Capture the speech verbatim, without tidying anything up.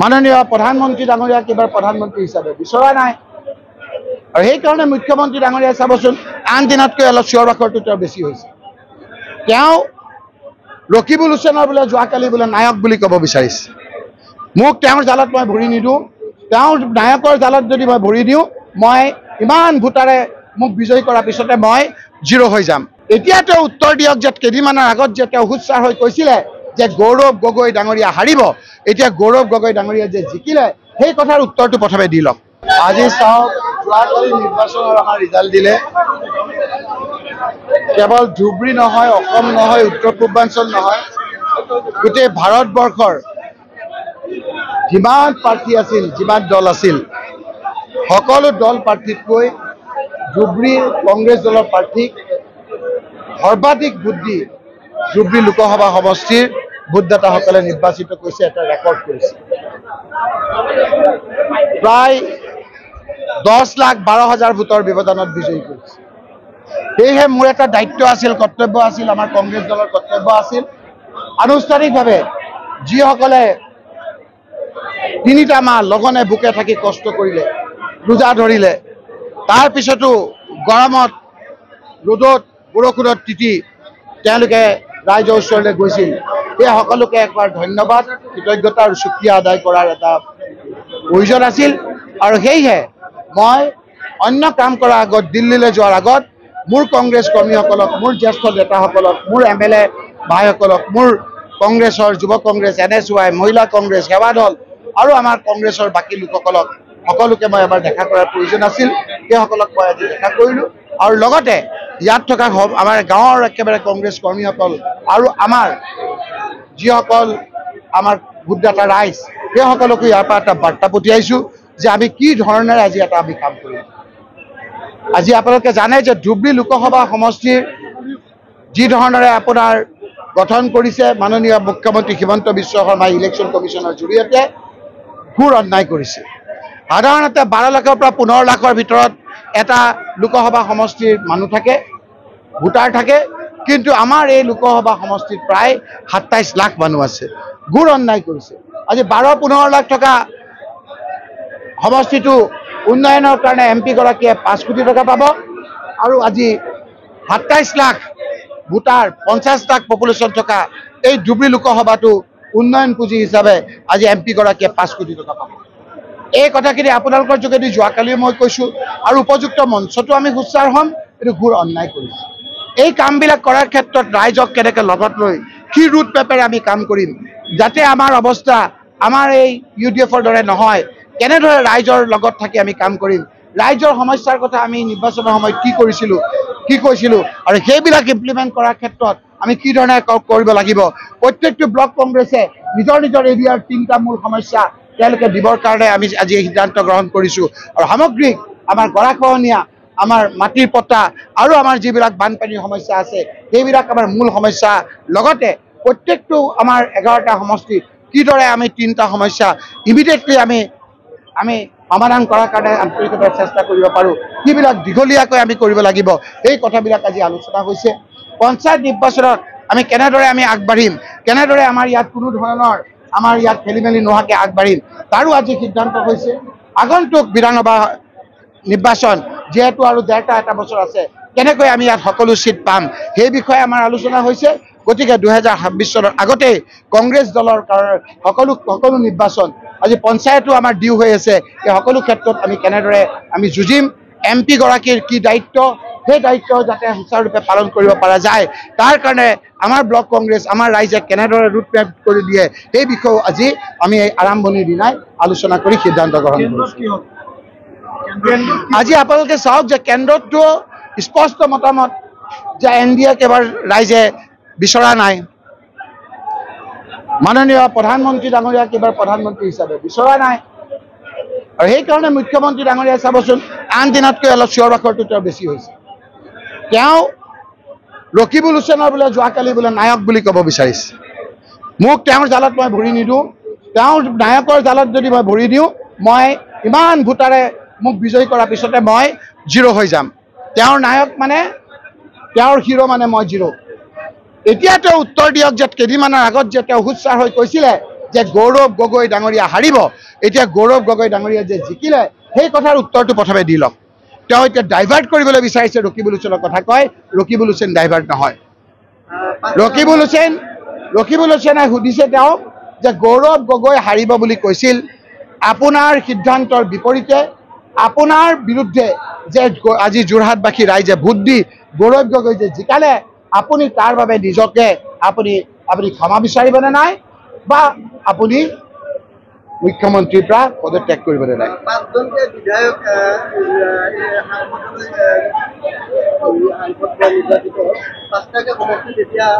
माननीय प्रधानमंत्री डांगरिया केबार प्रधानमंत्री हिसाब विचरा ना और सीकार मुख्यमंत्री डांगरिया चाबन आन दिन अलग चियर बाखर बेसि रकिबुल हुছেইন बोले जाली बोले नायक भी कब विचार मोक जालत मैं भरी निदू नायक जालत जो मैं भरी दिव मैं इन भोटारे मोक विजयी कर पीछते मैं जिरो हो जाम एतिया उत्तर दियक केदिनमाনৰ আগত जे হুছেইন হৈ কৈছিলে যে গৌৰৱ গগৈ ডাঙৰীয়া হাৰিব এতিয়া গৌৰৱ গগৈ ডাঙৰীয়া যে জিকিলে সেই কথাৰ উত্তৰটো প্ৰথমে দি লওক। আজি চাও যোৱাকালি নিৰ্বাচনৰ আমাৰ ৰিজাল্ট দিলে কেৱল ধুবৰী নহয় অসম নহয় উত্তৰ পূৰ্বাঞ্চল নহয় গোটেই ভাৰতবৰ্ষৰ যিমান প্ৰাৰ্থী আছিল যিমান দল আছিল সকলো দল প্ৰাৰ্থীতকৈ ধুবৰী কংগ্ৰেছ দলৰ প্ৰাৰ্থীক सर्वाधिक भोट दी धुबरी लोकसभा समष्टिर भोटदाता निर्वाचित प्राय दस लाख बार हजार भोटर व्यवधान विजयी कर मोर एक दायित्व आसिल कर्तव्य आसिल आमार कांग्रेस दल कर्तव्य आसिल आनुष्ठानिक भावे जिसकले तीनिटा माह लगने बुके थाकी कष्ट करिले रोजा धरिले तार पिछतो गरमत रोदत बरखुण तिथि राइज ऊर गई सकोक एक बार धन्यवाद कृतज्ञता और सुक्रिया आदाय कर प्रयोजन आए मैं अन्य काम कर आगत दिल्ली जोर आगत मोर कांग्रेस कर्मी मोर ज्येष्ठ नेता मोर एम एल ए भाई मोर कांग्रेस युव कांग्रेस एन एस वाई महिला कांग्रेस सेवा दल और आम कांग्रेस बाकी लोकसक सकोके मैं एबार देखा कर प्रयोजन आसक मैं आज देखा करूँ और इतना थका आम गाँव एक कांग्रेस कर्मी और आम जिसक आम भोटदाता राइज सकोक यार बार्ता पठियाँ जो आम कि धरणे आज ये काम कर आज अपने जाने धुबरी लोकसभा समष्टिर जिधरणे अपनार गठन कर माननीय मुख्यमंत्री हिमন্ত বিশ্ব শৰ্মা इलेक्शन कमिशनर जरिए घोर अन्याय साधारण बारह लाखर पंद्रह लाखर भर एटा लोकसभा समष्टिर मानु थाके भोटार थाके किन्तु आमार ए लोकसभा समष्टित प्राय सत्ताईस लाख मानु आछे घोर अन्याय करिछे आज बारह पंद्रह लाख टका समष्टिटो उन्नयনৰ কাৰণে एम पी गराकीয়ে पाँच कोटी टका पाब आरु आजि सत्ताईस लाख भोटार पचास लाख पपुलेशन टका ए धुबरी लोकसभाटो उन्नयन पुँजी हिसाबे आज एम पी गराकीয়ে पाँच कोटी टका पाब এই কথাখিনি আপোনালোকৰ যোগেদি যোৱাকালি মই কৈছো আৰু উপযুক্ত মঞ্চটো আমি হুঁচাৰ হম এটো ঘোৰ অন্যায় কৰিছে এই কামবিলাক কৰাৰ ক্ষেত্ৰত ৰাইজক কেনেকৈ লগত লৈ কি ৰুট পেপাৰ আমি কাম কৰিম যাতে আমাৰ অৱস্থা আমাৰ এই ইউডিএফৰ দৰে নহয় কেনেদৰে ৰাইজৰ লগত থাকি আমি কাম কৰিম ৰাইজৰ সমস্যাৰ কথা আমি নিৰ্বাচনৰ সময়ত কি কৰিছিলো কি কৈছিলো আৰু সেইবিলাক ইমপ্লিমেন্ট কৰাৰ ক্ষেত্ৰত আমি কি ধৰণে কৰিব লাগিব প্ৰত্যেকটো ব্লক কংগ্ৰেছে নিজৰ নিজৰ এৰিয়াৰ তিনটা মূল সমস্যা তেওঁলোকে দিবৰ কাৰণে আমি আজি এই সিদ্ধান্ত গ্ৰহণ কৰিছো আৰু সামগ্ৰিক আমাৰ গৰাখহনীয়া আমাৰ মাটিৰ পটা আৰু আমাৰ যিবিলাক বানপানীৰ সমস্যা আছে সেইবিলাক আমাৰ মূল সমস্যা লগতে প্ৰত্যেকটো আমাৰ এঘাৰটা সমষ্টি কিদৰে আমি তিনিটা সমস্যা ইমিডিয়েটলি আমি আমি সমাধান কৰাৰ কাৰণে আন্তৰিকতাৰে চেষ্টা কৰিব পাৰো কিবিলাক দীঘলীয়াকৈ আমি কৰিব লাগিব এই কথাবিলাক আজি আলোচনা হৈছে। পঞ্চায়ত নিৰ্বাচনত আমি কেনেদৰে আমি আগবাঢ়িম কেনেদৰে আমাৰ ইয়াত কোনো ধৰণৰ आमार इतना खेली मेली नोहाके आगबाड़ीम तारो आज सिद्धांत होइसे आगन्तुक विधानसभा निर्वाचन जेहेतु आरो डेढ़टा एटा बछर आछे केनेकै आमी इयात सकलो सीट पाम हेइ विषये आमार आलोचना होइसे गतिके दुहजार छब्बीस सनर आगते कांग्रेस दलर सकलो सकलो निर्वाचन आज पंचायतो आमार दिउ होइ आछे ए सकलो क्षेत्रत आमी केनेदरे आमी जुजिम एम पी गराकीर कि दायित्व সেই দায়িত্ব যাতে সুচাৰুৰূপে পালন কৰিব পৰা যায় তাৰ কাৰণে আমাৰ ব্লক কংগ্ৰেছ আমাৰ ৰাইজে কেনেদৰে ৰুট মেপ কৰি দিয়ে সেই বিষয়ে আজি আমি আৰম্ভণিৰ দিনাই আলোচনা কৰি সিদ্ধান্ত গ্ৰহণ কৰিছোঁ। আজি আপোনালোকে চাওক যে কেন্দ্ৰটো স্পষ্ট মতামত যে এন ডি এ কেবাৰ ৰাইজে বিচৰা নাই মাননীয় প্ৰধানমন্ত্ৰী ডাঙৰীয়া কেবাৰ প্ৰধানমন্ত্ৰী হিচাপে বিচৰা নাই আৰু সেই কাৰণে মুখ্যমন্ত্ৰী ডাঙৰীয়া চাবচোন আন দিনতকৈ অলপ চিঞৰ বাখৰটো তেওঁ বেছি হৈছে। रकिबुल हुছেইন बोले जाली बोले नायक भी कब विचार मोक जालत मैं भरी निदू नायक जालत जो मैं भरी दिव मैं इन भोटारे मोक विजयी कर पीछते मैं जिरो हो जाम नायक माने हिरो माने मैं जिरो। एतिया उत्तर दियक केदिनमाনৰ আগত जे হুছেইন হৈ কৈছিলে যে গৌরব গগৈ ডাঙরিয়া হারিব। এটা গৌরব গগৈ ডাঙরিয়া যে জিকিলে সেই কথার উত্তরটি প্রথমে দি লম। তেওঁ এটা ডাইভার্ট কৰিবলৈ বিচাৰিছে রকিবুল হুছেইনৰ কথা কয়, রকিবুল হুছেইন ডাইভার্ট নহয়। রকিবুল হুছেইন রকিবুল হুছেইনে সুধিছে তেওঁ যে গৌরব গগৈ হারিব বুলি কৈছিল, আপনার সিদ্ধান্তর বিপরীতে আপনার বিরুদ্ধে যে আজি যোৰহাটবাসী ৰাইজে ভোট দি গৌরব গগৈ যে জিকালে আপনি তার বাবে নিজকে আপনি আপনি ক্ষমা বিচাৰিবনে নাই বা আপনি মুখ্যমন্ত্রীর পৰা পদত্যাগ করবনে নাই। বিধায়ক